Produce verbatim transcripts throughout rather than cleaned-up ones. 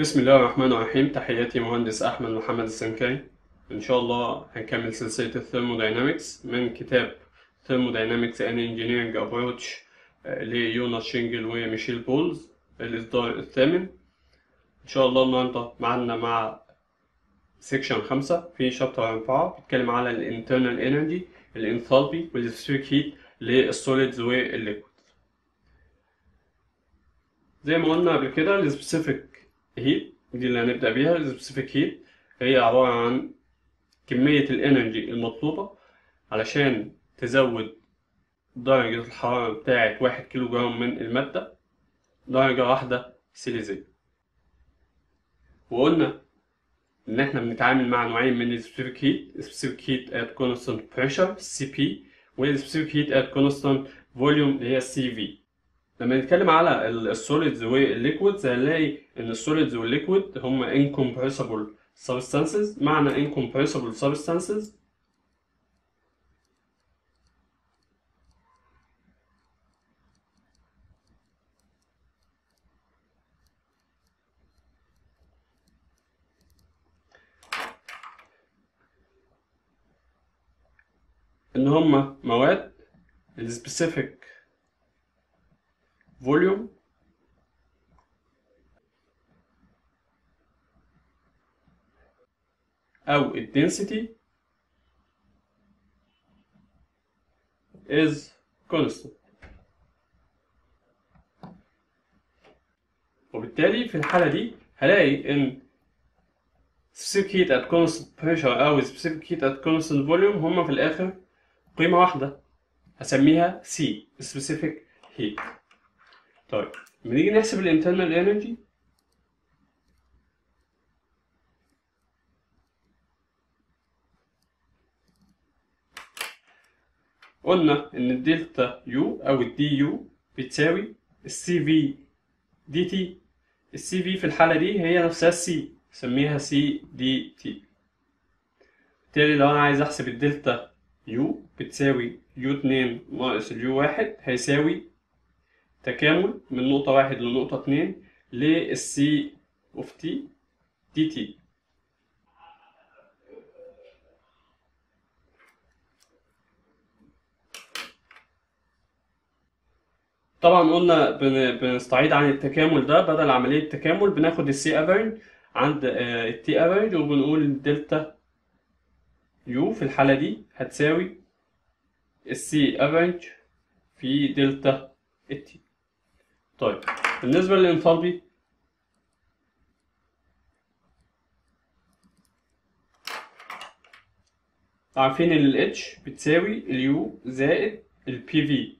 بسم الله الرحمن الرحيم. تحياتي مهندس أحمد محمد السنكري. إن شاء الله هنكمل سلسلة الثيرموداينامكس من كتاب Thermodynamics and Engineering Approach ليوناس شينجل وميشيل بولز، الإصدار الثامن. إن شاء الله النهاردة معنا مع سيكشن خمسة في شابتر أربعة، بيتكلم على الانترنال انرجي، الانثالبي والستريك هيت للسوليدز والليكويد. زي ما قلنا قبل كده السبيسيفيك هيت دي اللي هنبدأ بيها. السبيسيفيك هيت هي عبارة عن كمية الانرجي المطلوبة علشان تزود درجة الحرارة بتاعة واحد كيلو جرام من المادة درجة واحدة سيليزية. وقلنا إن إحنا بنتعامل مع نوعين من السبيسيفيك هيت، سبيسيفيك هيت at constant pressure سي بي والسبيسيفيك هيت at constant volume اللي هي سي في. لما نتكلم على السوليدز والليكويدز هنلاقي ان السوليدز والليكويد هما incompressible substances. معنى incompressible substances ان هما مواد specific volume أو ال density is constant، وبالتالي في الحالة دي هلاقي إن specific heat at constant pressure أو specific heat at constant volume هما في الآخر قيمة واحدة هسميها C specific heat. طيب بنيجي نحسب الانترنال انرجي. قلنا ان الدلتا يو او الدي يو بتساوي السي في دي تي. السي في في الحاله دي هي نفسها السي، سميها سي دي تي. بالتالي لو انا عايز احسب الدلتا يو بتساوي يو اتنين ناقص اليو واحد هيساوي تكامل من نقطة واحد لنقطة اتنين للسي اوف تي دي تي. طبعا قلنا بنستعيد عن التكامل ده، بدل عملية التكامل بناخد السي افريج عند التي افريج وبنقول دلتا يو في الحالة دي هتساوي السي افريج في دلتا التي. طيب بالنسبة للانثالبي عارفين ان ال H بتساوي اليو زائد ال بي في.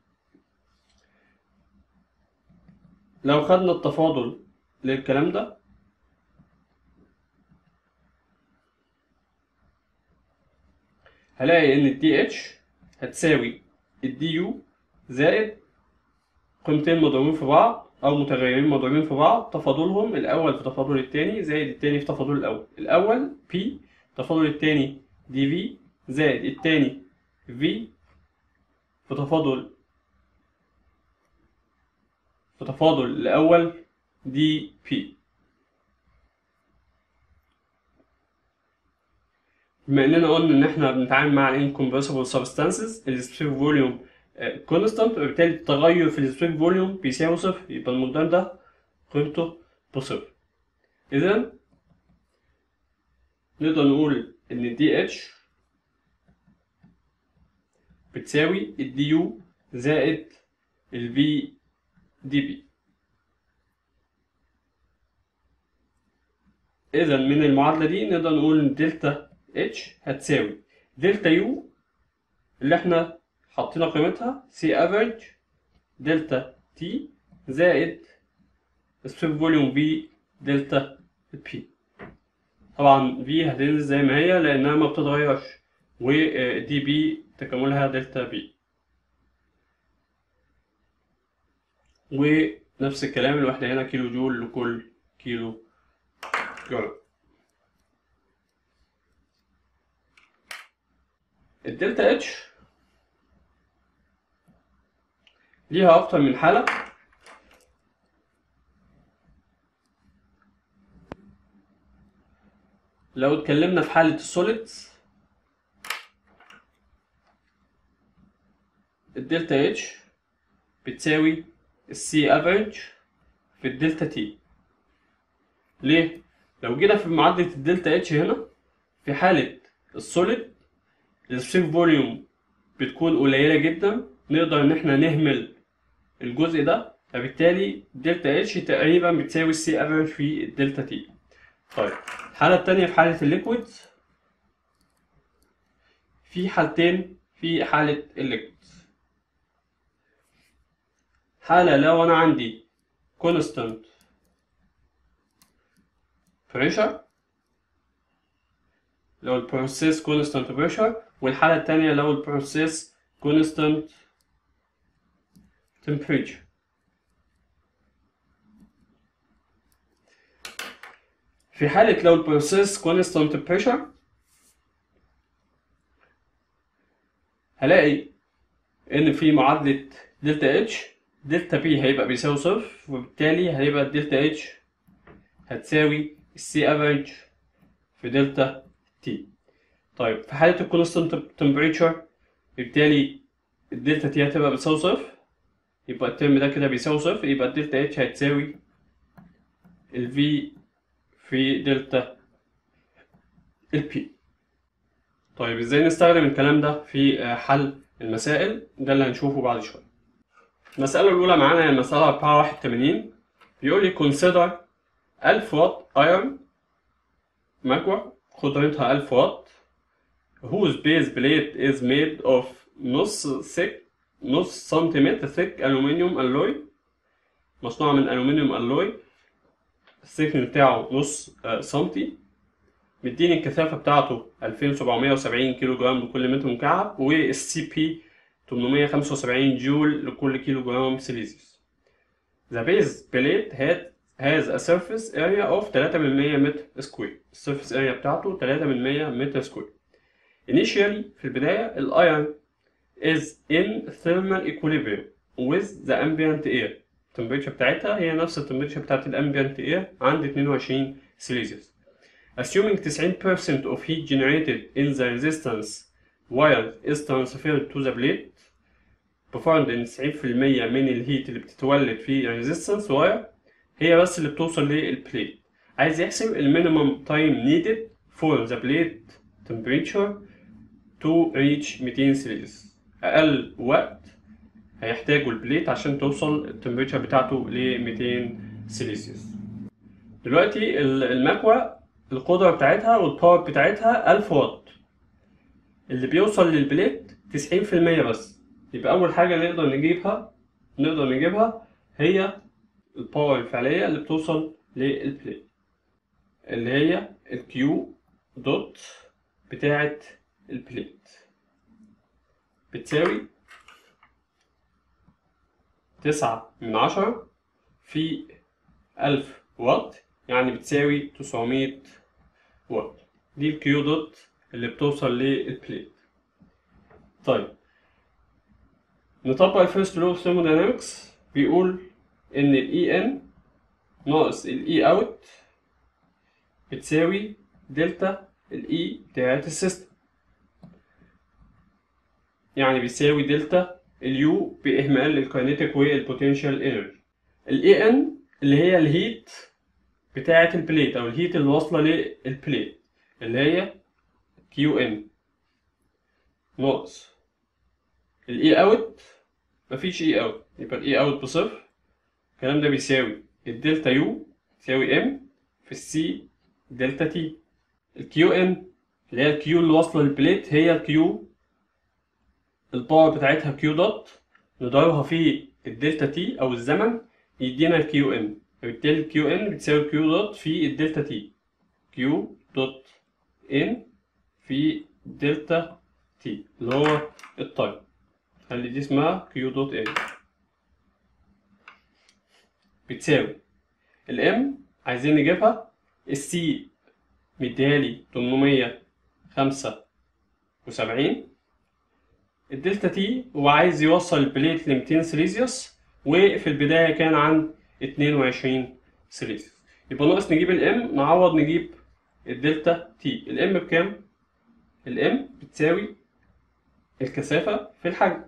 لو خدنا التفاضل للكلام ده هلاقي ان ال دي اتش هتساوي ال دي يو زائد قيمتين مضروبين في بعض أو متغيرين مضروبين في بعض، تفاضلهم الأول في تفاضل التاني زائد التاني في تفاضل الأول. الأول P، تفاضل التاني دي في زائد التاني V في تفاضل في تفاضل الأول دي بي. بما إننا قلنا إن إحنا بنتعامل مع incompressible substances، السبيسيفيك فوليوم كونستانت، وبالتالي التغير في السبيسيفيك فوليوم بيساوي صفر، يبقى المقدار ده قيمته بصفر. إذا نقدر نقول إن الدي اتش بتساوي الدي يو زائد الفي دي بي. إذا من المعادلة دي نقدر نقول إن دلتا اتش هتساوي دلتا يو اللي إحنا حطينا قيمتها سي افريج دلتا تي زائد سبيسيفيك فوليوم بي دلتا بي. طبعا بي هتنزل زي ما هي لانها ما بتتغيرش، ودي بي تكاملها دلتا بي. ونفس الكلام الوحدة هنا كيلو جول لكل كيلو جرام. الدلتا اتش ليها أكتر من حالة، لو اتكلمنا في حالة السوليدز، الدلتا اتش بتساوي السي افريج في الدلتا تي. ليه؟ لو جينا في معادلة الدلتا اتش هنا في حالة السوليد، السبسيف فوليوم بتكون قليلة جدا، نقدر ان احنا نهمل الجزء ده، فبالتالي الدلتا اتش تقريبا بتساوي السي افريج في الدلتا تي. طيب الحالة التانية في حالة الليكويدز، في حالتين في حالة الليكويدز. حالة لو أنا عندي constant pressure، لو ال process constant pressure، والحالة التانية لو ال process constant temperature. في حالة لو البروسيس كونستانت بريشر، هلاقي إن في معادلة دلتا اتش، دلتا بي هيبقى بيساوي صفر، وبالتالي هيبقى الدلتا اتش هتساوي السي افريج في دلتا تي. طيب في حالة الكونستانت تمبريتشر، بالتالي الدلتا تي هتبقى بتساوي صفر، يبقى الترم ده كده بيساوي صفر، يبقى الدلتا اتش هتساوي الفي في دلتا البي. طيب ازاي نستخدم الكلام ده في حل المسائل؟ ده اللي هنشوفه بعد شويه. المسألة الأولى معانا هي المسألة أربعة وثمانين، بيقول لي consider ألف واط iron مكوى قدرتها ألف واط whose base plate is made of نص thick نص سنتيمتر thick aluminium alloy، مصنوعة من aluminium alloy، السكن بتاعه نص سنتي، مديني الكثافة بتاعته ألفين وسبعمية وسبعين كيلو جرام لكل متر مكعب، والسي بي ثمنمية وخمسة وسبعين جول لكل كيلو جرام سيليزيوس. The base plate has a surface area of تلاتة بالمية متر سكوير، السيرفيس area بتاعته تلاتة بالمية متر سكوير. Initially في البداية الأيرن is in thermal equilibrium with the ambient air، التمبريتشر بتاعتها هي نفس التمبريتشر بتاعت الامبيانت اير عند اتنين وعشرين سيليزيوس. Assuming ninety percent of heat generated in the resistance wire is transferred to the plate، بفرض ان تسعين بالمية من الهيت اللي بتتولد في الريزيستنس واير هي بس اللي بتوصل للبليت. عايز يحسب المينيمم تايم needed for the plate temperature to reach مئتين سيليزيوس، اقل وقت هيحتاجوا البليت عشان توصل التمبريتشر بتاعته ل مئتين سيليزيوس. دلوقتي المكوى القدرة بتاعتها والباور بتاعتها ألف واط، اللي بيوصل للبليت تسعين بالمية بس، يبقى أول حاجة نقدر نجيبها نقدر نجيبها هي الباور الفعلية اللي بتوصل للبليت، اللي هي الكيو دوت بتاعة البليت بتساوي تسعة من عشرة في ألف واط، يعني بتساوي تسعمية واط. دي الكيو دوت اللي بتوصل للبليت. طيب نطبق الفيرست لو في ثيرموداينامكس، بيقول إن ال إي إن ناقص ال إي أوت بتساوي دلتا ال إي بتاعت السيستم، يعني بيساوي دلتا اليو بإهمال الكاينيتيك والبوتنشال انرجي. الاي ان اللي هي الهيت بتاعة البليت أو الهيت اللي واصلة للبليت، اللي هي كيو ان ناقص الاي اوت، مفيش اي اوت، يبقى الاي اوت بصفر. الكلام ده بيساوي الدلتا يو بتساوي ام في السي دلتا تي. الكيو ان اللي هي الكيو اللي واصلة للبليت هي الكيو الباور بتاعتها كيو دوت، نضربها في الدلتا تي او الزمن يدينا الكيو ان، فبالتالي الكيو ان بتساوي كيو دوت في الدلتا تي، كيو دوت ان في دلتا تي اللي هو التايم، خلي دي اسمها كيو دوت ان بتساوي الام. عايزين نجيبها، السي مديهالي ثمنمية وخمسة وسبعين، الدلتا تي هو عايز يوصل البليت ل مئتين سيليزيوس، وفي البداية كان عن اتنين وعشرين سيليزيوس، يبقى ناقص نجيب الام، نعوض نجيب الدلتا تي. الام بكام؟ الام بتساوي الكثافة في الحجم،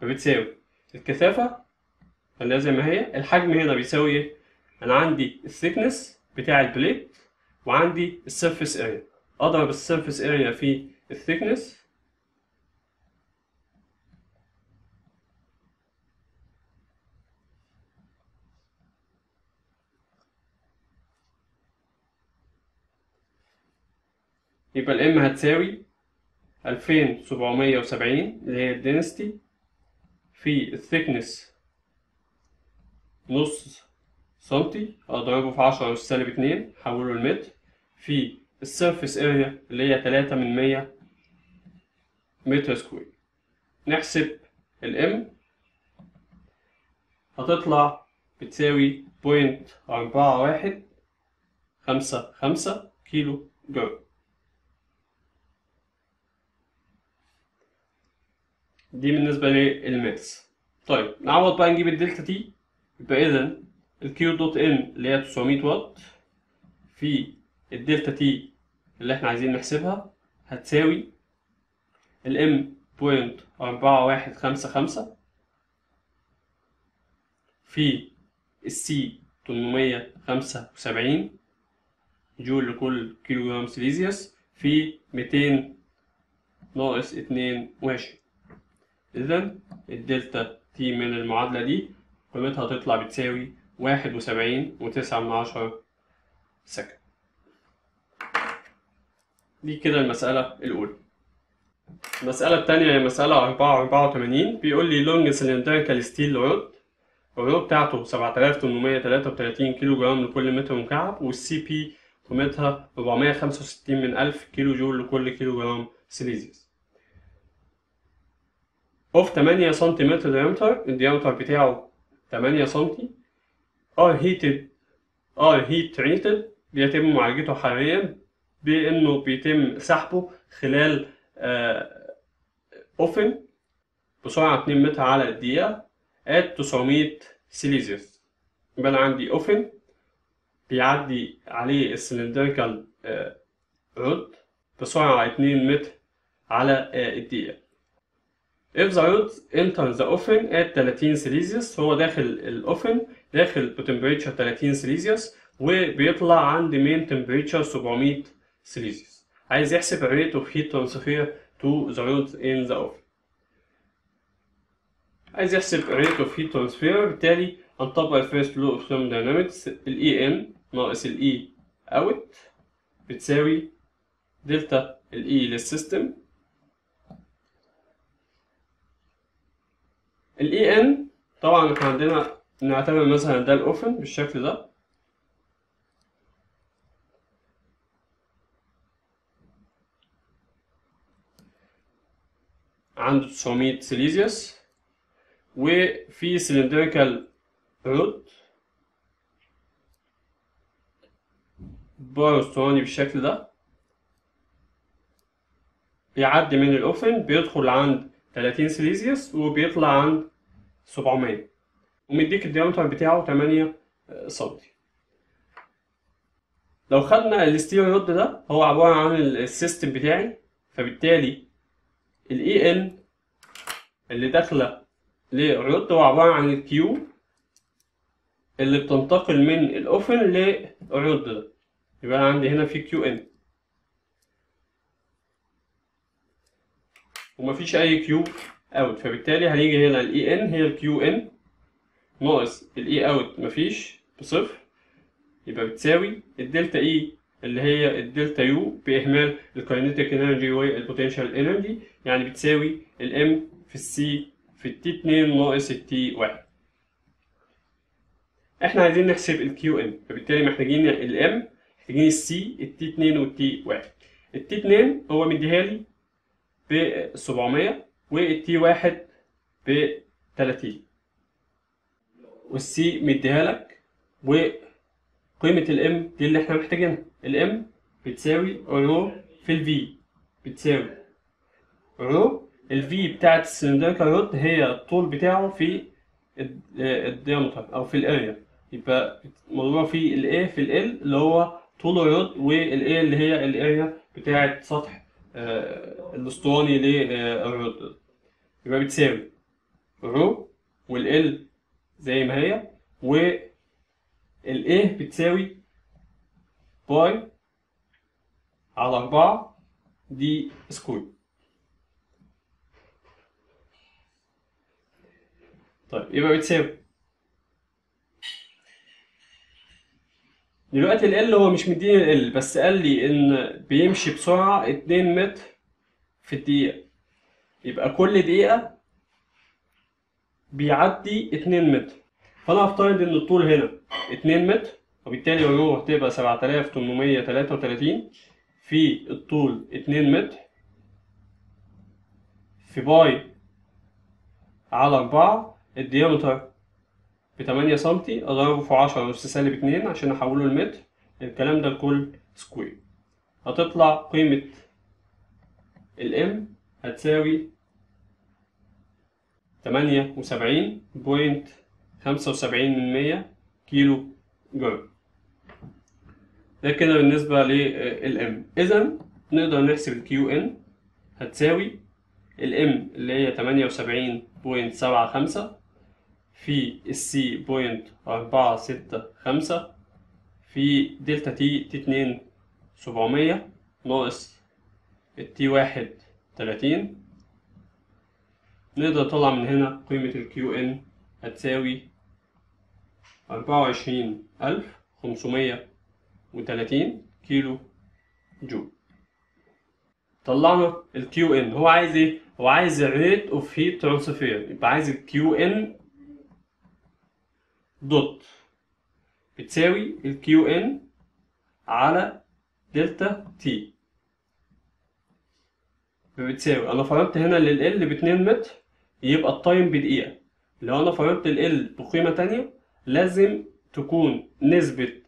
فبتساوي الكثافة اللي زي ما هي. الحجم هنا بيساوي ايه؟ انا عندي الثيكنس بتاع البليت وعندي السيرفيس اريا، اضرب السيرفيس اريا في الثيكنس يبقى الام هتساوي ألفين وسبعمية وسبعين اللي هي الدنسيتي في الثيكنس نص سنتي، اضربه في عشرة أس سالب اتنين حوله لمتر، في السيرفيس اريا اللي هي تلاتة من مية متر سكوير. نحسب الام هتطلع بتساوي بوينت أربعة واحد خمسة خمسة كيلو جرام. دي بالنسبة للماس. طيب نعوض بقى، نجيب الدلتا تي، يبقى إذا الكيو دوت إن اللي هي تسعمية واط في الدلتا تي اللي إحنا عايزين نحسبها هتساوي الإم بوينت أربعة واحد خمسة خمسة في السي تمنمية خمسة وسبعين جول لكل كيلو جرام سيليزيوس في ميتين ناقص اتنين وعشرين. إذا الدلتا تي من المعادلة دي قيمتها هتطلع بتساوي واحد وسبعين وتسعة من عشرة سكند. دي كده المسألة الأولى. المسألة التانية هي مسألة أربعة أربعة وتمانين، بيقول لي لونج سلندريكال ستيل رود، الرود بتاعته سبعة آلاف تمنمية تلاتة وتلاتين كيلو جرام لكل متر مكعب، والسي بي قيمتها أربعمية خمسة وستين من ألف كيلو جول لكل كيلو جرام سيليزيوس. اوف تمانية سنتيمتر ديامتر، الديامتر بتاعه تمانية سنتي. ار هيتد، ار هيت تريتد، بيتم معالجته حراريا بانه بيتم سحبه خلال اوفن بسرعه اتنين متر على الدقيقه ات تسعمية سيليزيوس. يبقى انا عندي اوفن بيعدي عليه السلندريكال رود بسرعه اتنين متر على الدقيقه. If the rod enters the oven at تلاتين سيليزيوس، هو داخل الاوفن داخل بتمبريتشر تلاتين سيليزيوس وبيطلع عند مين تمبريتشر سبعمية سيليزيوس. عايز يحسب الريت اوف هيت ترانسفير تو ذا رود ان ذا اوفن، عايز يحسب الريت اوف هيت ترانسفير، بالتالي هنطبق الفيرست لو اوف ثيرموداينامكس. الاي ان ناقص الاي اوت بتساوي دلتا الاي للسيستم. الاي ان طبعا احنا عندنا نعتبر مثلا ده الاوفن بالشكل ده، عنده تسعمية سيليزيوس وفي سلندريكال رود بار اسطواني بالشكل ده بيعدي من الاوفن بيدخل عند تلاتين سيليزيوس وبيطلع عند سبعمية، ومديك الديامتر بتاعه تمانية سنتي. لو خدنا الستيل رود ده هو عبارة عن السيستم بتاعي، فبالتالي الاي ان اللي داخلة للرود هو عبارة عن الكيو اللي بتنتقل من الاوفن للرود ده. يبقى أنا عندي هنا في كيو ان ومفيش أي كيو اوت، فبالتالي هنيجي هنا الاي ان هي الكيو ان ناقص الاي اوت مفيش بصفر، يبقى بتساوي الدلتا اي اللي هي الدلتا يو باهمال الكاينيتيك انرجي والبوتنشال انرجي، يعني بتساوي الام في السي في التي اتنين ناقص التي واحد. احنا عايزين نحسب الكيو ان، فبالتالي محتاجين الام، محتاجين السي، التي اتنين والتي واحد. التي اتنين هو مديها لي ب سبعمية والتي واحد ب تلاتين، والسي مديها لك، وقيمة الام دي اللي احنا محتاجينها. الام بتساوي رو في الفي، بتساوي رو الفي بتاعة السلندريكال رود هي الطول بتاعه في الديامتر او في الاريا، يبقى مضروبة في الايه في ال اللي هو طوله يود، والايه اللي هي الاريا بتاعه سطح الاسطواني للرد، يبقى بتساوي الرو والال زي ما هي، والايه بتساوي باي على أربعة دي سكوير. طيب يبقى بتساوي دلوقتي ال هو مش مديني ال، بس قال لي ان بيمشي بسرعه اتنين متر في الدقيقه، يبقى كل دقيقه بيعدي اتنين متر، فانا هفترض ان الطول هنا اتنين متر، وبالتالي الرو هتبقى سبعة آلاف وتمنمية وتلاتة وتلاتين في الطول اتنين متر في باي على أربعة، الديامتر بتمانية سنتي، اضربه في عشرة أس سالب اتنين عشان احوله لمتر، الكلام ده الكل سكوير. هتطلع قيمة الام هتساوي تمانية وسبعين بوينت خمسة وسبعين من مية كيلو جرام. ده كده بالنسبة للام. إذا نقدر نحسب الكيو ان هتساوي الام اللي هي تمانية وسبعين بوينت سبعة خمسة في السي بوينت أربعة ستة خمسة في دلتا تي تي اتنين سبعمية ناقص التي واحد تلاتين. نقدر نطلع من هنا قيمة الكيو ان هتساوي أربعة وعشرين ألف خمسمية وتلاتين كيلو جول. طلعنا الكيو ان. هو عايز ايه؟ هو عايز الريت اوف هيت ترانسفير، يبقى عايز الكيو ان دوت بتساوي الكيو ان على دلتا تي، بتساوي انا فرضت هنا لل ب اتنين متر يبقى التايم بدقيقة. لو انا فرضت ال بقيمة تانية لازم تكون نسبة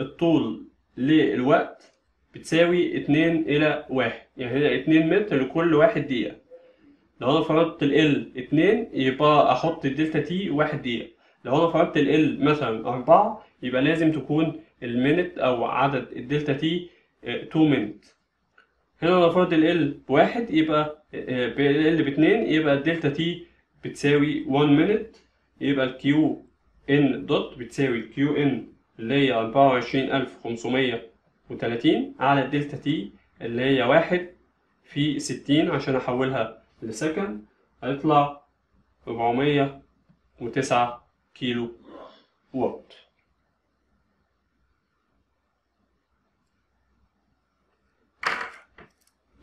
الطول للوقت بتساوي اتنين الى واحد، يعني هي اتنين متر لكل واحد دقيقة. لو انا فرضت ال اتنين يبقى احط الدلتا تي واحد دقيقة. لو انا فرضت ال مثلا أربعة يبقى لازم تكون المينت او عدد الدلتا تي اتنين مينت. هنا انا فرضت ال بواحد يبقى ال باتنين يبقى الدلتا تي بتساوي واحد مينت، يبقى الكيو ان دوت بتساوي الكيو ان اللي هي أربعة وعشرين ألف وخمسمية وتلاتين على الدلتا تي اللي هي واحد في ستين عشان احولها لسكند، هيطلع أربعمية وتسعة كيلو وات.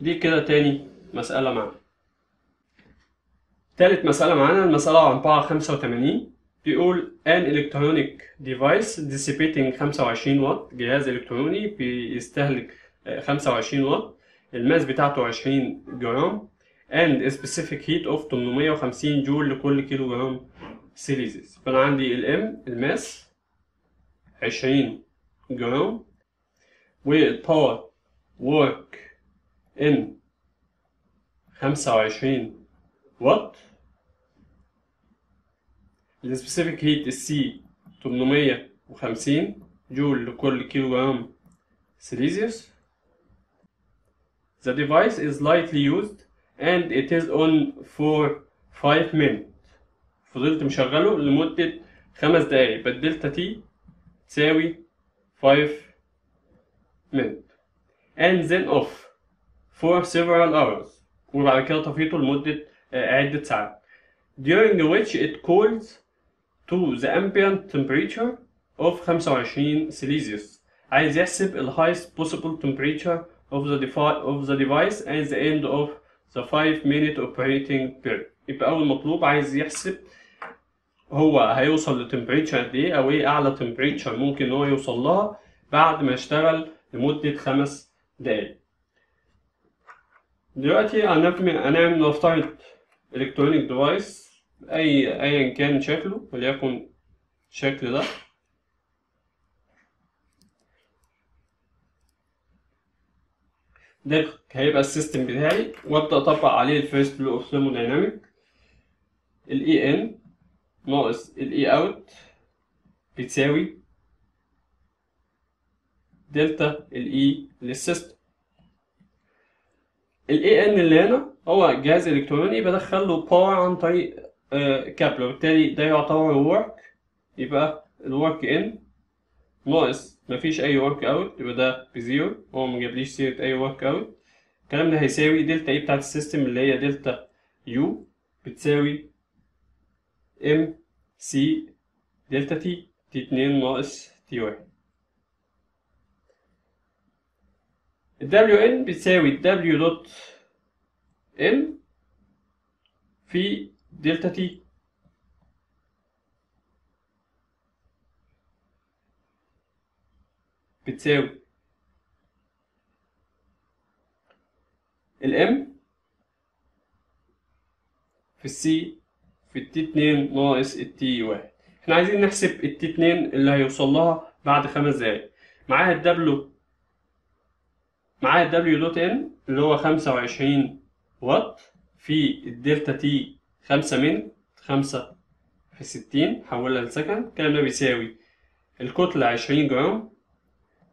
دي كده تاني مسألة معانا. تالت مسألة معانا المسألة أربعمية وخمسة وتمانين، بيقول an electronic device dissipating خمسة وعشرين واط، جهاز إلكتروني بيستهلك خمسة وعشرين واط، الماس بتاعته عشرين جرام and a specific heat of تمنمية وخمسين جول لكل كيلو جرام سيليزيس. فأنا عندي الام الماس عشرين جرام، والباور ورك ان خمسة وعشرين واط، السبيسيفيك هيت السي تمنمية وخمسين جول لكل كيلو جرام سيليزيوس. The device is lightly used and it is on for five minutes. فضلت مشغله لمدة خمس دقايق، بدلتا تي تساوي five minutes and then off for several hours، وبعد كده طفيته لمدة عدة ساعات. During which it cools to the ambient temperature of خمسة وعشرين Celsius. عايز يحسب the highest possible temperature of the of the device at the end of the five minute operating period. يبقى أول مطلوب عايز يحسب هو هيوصل لتمبريتشر قد إيه، أو إيه أعلى تمبريتشر ممكن هو يوصل لها بعد ما يشتغل لمدة خمس دقايق. دلوقتي هنعمل نفترض إلكترونيك ديفايس أي أيا كان شكله، وليكن الشكل ده، ده هيبقى السيستم بتاعي، وأبدأ أطبق عليه الفيرست لو أوف ثيرمودايناميك. الإي إن ناقص الإي أوت بتساوي دلتا الاي للسيستم. الاي ان اللي هنا هو جهاز الكتروني بدخل له باور عن طريق آه كابل، وبالتالي ده يعتبر ورك، يبقى الورك ان ناقص مفيش اي ورك اوت، يبقى ده بزيرو، هو مجابليش سيره اي ورك اوت. الكلام ده هيساوي دلتا اي بتاعت السيستم اللي هي دلتا يو بتساوي ام سي دلتا تي تي اتنين ناقص تي واحد. ال دبليو إن بتساوي W دوت N في دلتا T. بتساوي ال M في السي في التي اتنين ناقص التي واحد. احنا عايزين نحسب التي اتنين اللي هيوصل لها بعد خمس دقايق. معاها ال W معايا W دوت N اللي هو خمسة وعشرين واط في الدلتا تي خمسة من خمسة في ستين، حولها لسكن. الكلام ده بيساوي الكتلة عشرين جرام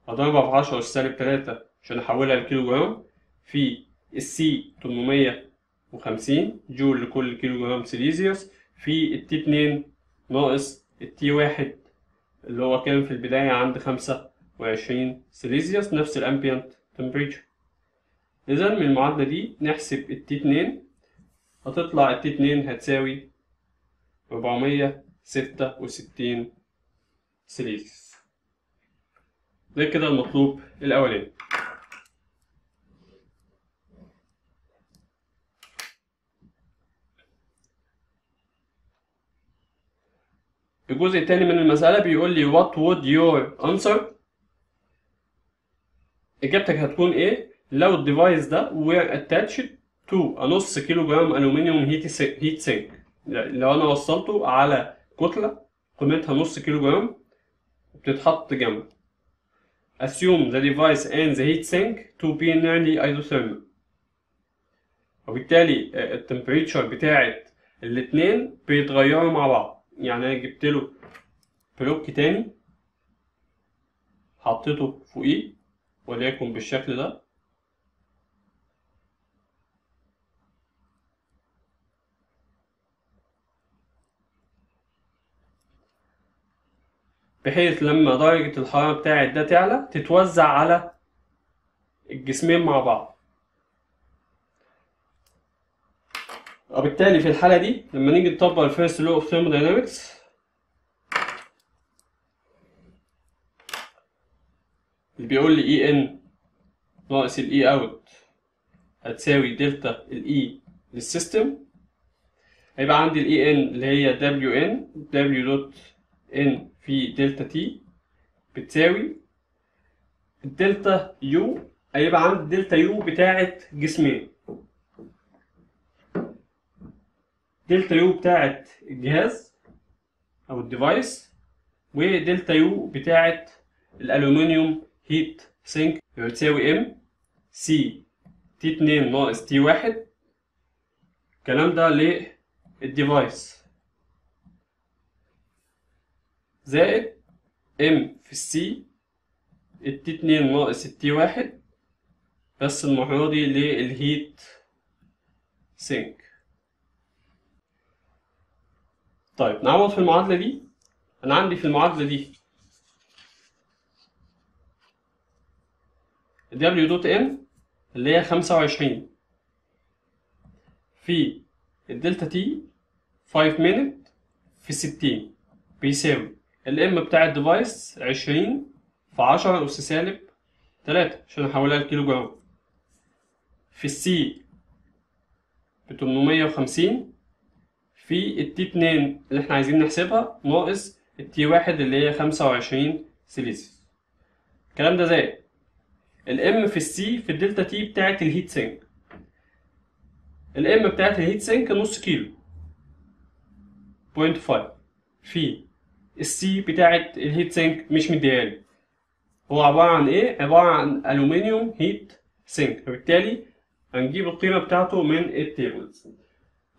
أضربها في عشرة سالب تلاتة عشان أحولها لكيلو جرام في السي تمنمية وخمسين جول لكل كيلو جرام سيليزيوس في التي اتنين ناقص التي واحد اللي هو كان في البداية عند خمسة وعشرين سيليزيوس نفس الأمبيانت تمبريتشر. إذا من المعادلة دي نحسب التي اتنين، هتطلع التي اتنين هتساوي أربعمية ستة وستين سيليزيوس. ده كده المطلوب الأولاني. الجزء التاني من المسألة بيقول لي what would your answer؟ إجابتك هتكون إيه لو الديفايس ده were attached to a نص كيلو جرام ألومنيوم هيت سينك. لو أنا وصلته على كتلة قيمتها نص كيلو جرام بتتحط جنبه. Assume the device and the heat sink to be nearly isothermal. وبالتالي التمبريتشر بتاعت الاتنين بيتغيروا مع بعض. يعني أنا جبت له بلوك تاني حطيته فوقيه وليكن بالشكل ده، بحيث لما درجة الحرارة بتاعت ده تعلى تتوزع على الجسمين مع بعض. وبالتالي في الحالة دي لما نيجي نطبق الفيرست لو اوف ثيرموداينامكس بيقول لي اي ان ناقص الاي اوت هتساوي دلتا الاي للسيستم، هيبقى عندي الاي ان اللي هي دبليو ان دبليو دوت ان في دلتا تي بتساوي الدلتا يو، هيبقى عندي دلتا يو بتاعت جسمين. دلتا يو بتاعت الجهاز او الديفايس، ودلتا يو بتاعت الالومنيوم هيت سينك بتساوي ام سي تي اتنين ناقص تي واحد. الكلام ده للديفايس زائد ام في السي التي اتنين ناقص التي واحد بس المرة دي للهيت سينك. طيب نعوض في المعادلة دي. أنا عندي في المعادلة دي W دوت N اللي هي خمسة وعشرين في الدلتا T خمسة minute في ستين بيساوي ال M بتاع الديفايس عشرين في عشرة أس سالب تلاتة عشان أحولها لكيلو جرام في ال C بتمنمية وخمسين في ال T اتنين اللي احنا عايزين نحسبها ناقص ال T واحد اللي هي خمسة وعشرين سيليزيوس. الكلام ده زائد الام في السي في الدلتا تي بتاعت الهيت سينك. الام بتاعت الهيت سينك نص كيلو صفر فاصلة خمسة في السي بتاعت الهيت سينك مش مديالي، هو عبارة عن ايه؟ عبارة عن الومنيوم هيت سينك، فبالتالي هنجيب القيمة بتاعته من التيبلز.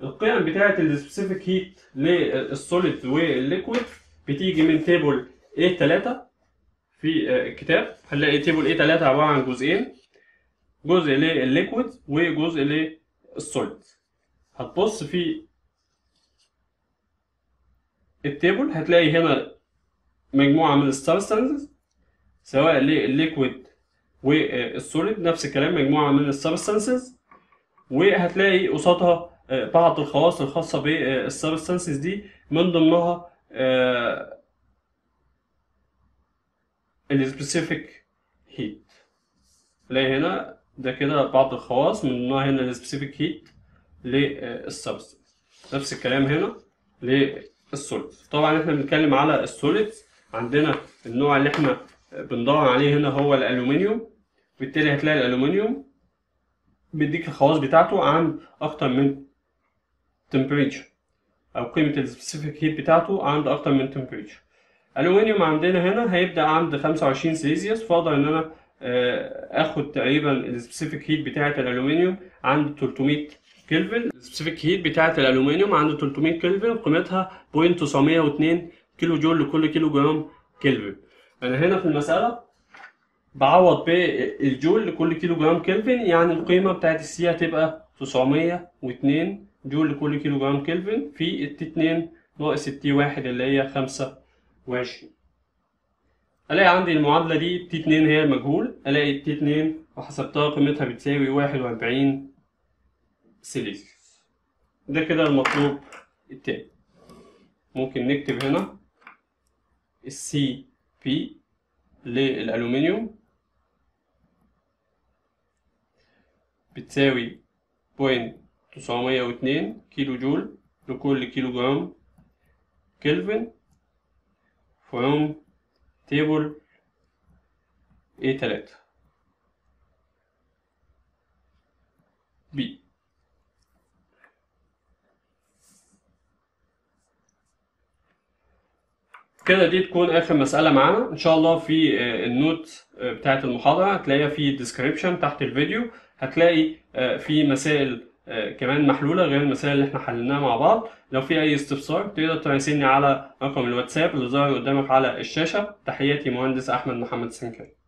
القيم بتاعت السبيسيفيك هيت للسوليد والليكويد بتيجي من تيبل إيه تلاتة في الكتاب هنلاقي تيبل ايه تلاتة عباره عن جزئين، جزء للليكويد وجزء للسوليد. هتبص في التيبل هتلاقي هنا مجموعه من السبستانسز سواء للليكويد والسوليد، نفس الكلام مجموعه من السبستانسز، وهتلاقي قصادها بعض الخواص الخاصه بالسبستانسز دي، من ضمنها السبيسيفيك هيت. تلاقي هنا ده كده بعض الخواص، من ضمنها هنا السبيسيفيك هيت للسبستانس، نفس الكلام هنا للسوليد. طبعا احنا بنتكلم على السوليد، عندنا النوع اللي احنا بندور عليه هنا هو الالومنيوم، بالتالي هتلاقي الالومنيوم بيديك الخواص بتاعته عن اكتر من تمبريتشر، او قيمه السبيسيفيك هيت بتاعته عند اكتر من تمبريتشر. الالومنيوم عندنا هنا هيبدا عند خمسة وعشرين سيليزيوس، فاقدر ان انا اخد تقريبا السبيسيفيك هيت بتاعه الالومنيوم عند تلتمية كلفن. السبيسيفيك هيت بتاعه الالومنيوم عند تلتمية كلفن، قيمتها صفر فاصلة تسعمية واتنين كيلو جول لكل كيلو جرام كلفن. انا هنا في المساله بعوض بالجول لكل كيلو جرام كلفن، يعني القيمه بتاعه السي هتبقى تسعمية واتنين جول لكل كيلو جرام كلفن في التي اتنين ناقص التي واحد اللي هي خمسة وعشرين. الاقي عندي المعادله دي تي اتنين هي المجهول، الاقي تي اتنين وحسبتها قيمتها بتساوي واحد واربعين سيليزيوس. ده كده المطلوب التاني. ممكن نكتب هنا السي بي للالومنيوم بتساوي بوينت تسعمية واتنين كيلو جول لكل كيلو جرام كلفن from table إيه تلاتة B. كده دي تكون آخر مسألة معانا. إن شاء الله في النوت بتاعة المحاضرة هتلاقيها في الديسكريبشن تحت الفيديو، هتلاقي في مسائل كمان محلولة غير المسائل اللي احنا حللناها مع بعض. لو في أي استفسار تقدر تراسلني على رقم الواتساب اللي ظاهر قدامك على الشاشة. تحياتي، مهندس أحمد محمد السنكري.